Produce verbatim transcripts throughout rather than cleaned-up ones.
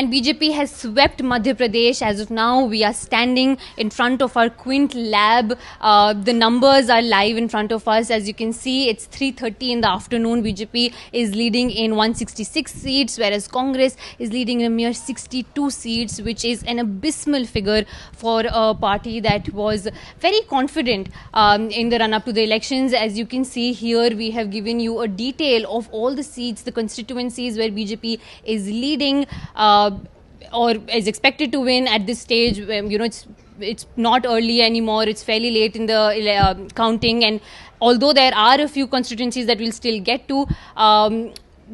And B J P has swept Madhya Pradesh. As of now, we are standing in front of our Quint lab. Uh, the numbers are live in front of us. As you can see, it's three thirty in the afternoon. B J P is leading in one hundred sixty-six seats, whereas Congress is leading in a mere sixty-two seats, which is an abysmal figure for a party that was very confident um, in the run-up to the elections. As you can see here, we have given you a detail of all the seats, the constituencies where B J P is leading uh, or is expected to win at this stage. You know, it's it's not early anymore. It's fairly late in the uh, counting, and although there are a few constituencies that we'll still get to, um,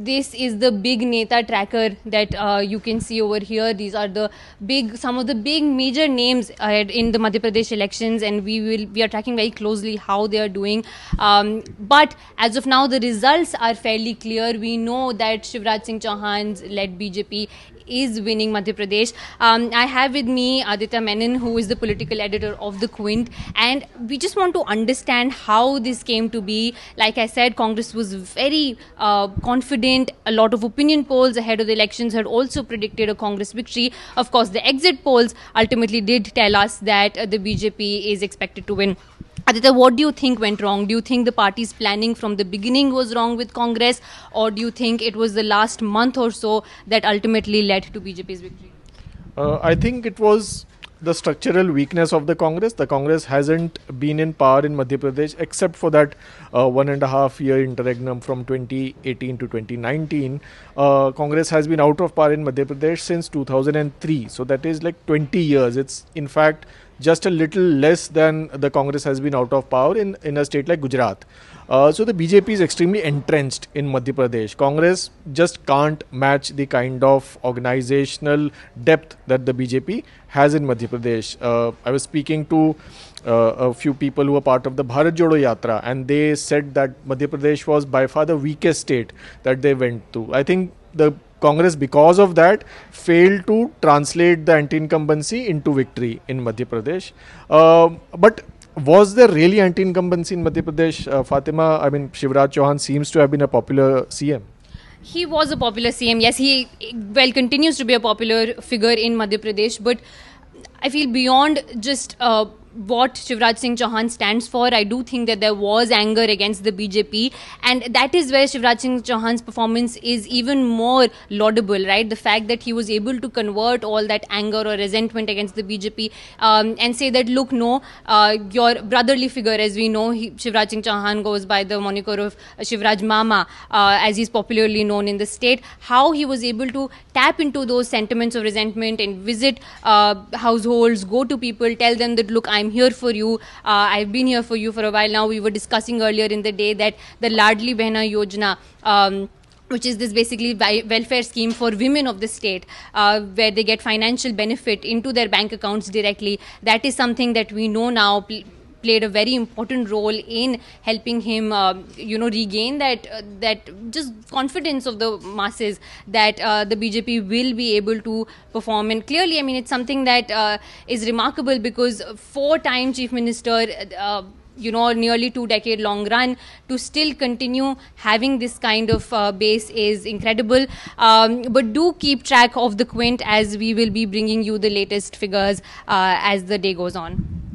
this is the big Neta tracker that uh, you can see over here. These are the big, some of the big major names ahead in the Madhya Pradesh elections, and we will we are tracking very closely how they are doing. Um, but as of now, the results are fairly clear. We know that Shivraj Singh Chouhan's led B J P is winning Madhya Pradesh. Um, I have with me Aditya Menon, who is the political editor of The Quint, and we just want to understand how this came to be. Like I said, Congress was very uh, confident. A lot of opinion polls ahead of the elections had also predicted a Congress victory. Of course, the exit polls ultimately did tell us that uh, the B J P is expected to win. Aditya, what do you think went wrong? Do you think the party's planning from the beginning was wrong with Congress, or do you think it was the last month or so that ultimately led to B J P's victory? Uh, I think it was the structural weakness of the Congress. The Congress hasn't been in power in Madhya Pradesh except for that uh, one and a half year interregnum from twenty eighteen to twenty nineteen. Uh, Congress has been out of power in Madhya Pradesh since two thousand three. So that is like twenty years. It's in fact just a little less than the Congress has been out of power in, in a state like Gujarat. Uh, so the B J P is extremely entrenched in Madhya Pradesh. Congress just can't match the kind of organizational depth that the B J P has in Madhya Pradesh. Uh, I was speaking to uh, a few people who are part of the Bharat Jodo Yatra, and they said that Madhya Pradesh was by far the weakest state that they went to. I think the Congress, because of that, failed to translate the anti-incumbency into victory in Madhya Pradesh. Uh, but was there really anti-incumbency in Madhya Pradesh? Uh, Fatima, I mean, Shivraj Chouhan seems to have been a popular C M. He was a popular C M, yes. He, well, continues to be a popular figure in Madhya Pradesh. But I feel beyond just Uh, what Shivraj Singh Chouhan stands for, I do think that there was anger against the B J P, and that is where Shivraj Singh Chouhan's performance is even more laudable, right? The fact that he was able to convert all that anger or resentment against the B J P um, and say that, look, no, uh, your brotherly figure, as we know, he, Shivraj Singh Chouhan goes by the moniker of Shivraj Mama, uh, as he's popularly known in the state. How he was able to tap into those sentiments of resentment and visit uh, households, go to people, tell them that, look, I'm I'm here for you. Uh, I've been here for you for a while now. We were discussing earlier in the day that the Ladli Behna Yojana, um, which is this basically welfare scheme for women of the state, uh, where they get financial benefit into their bank accounts directly. That is something that we know now pl played a very important role in helping him, uh, you know, regain that uh, that just confidence of the masses that uh, the B J P will be able to perform. And clearly, I mean, it's something that uh, is remarkable, because four-time Chief Minister, uh, you know, nearly two-decade long run, to still continue having this kind of uh, base is incredible. Um, but do keep track of The Quint, as we will be bringing you the latest figures uh, as the day goes on.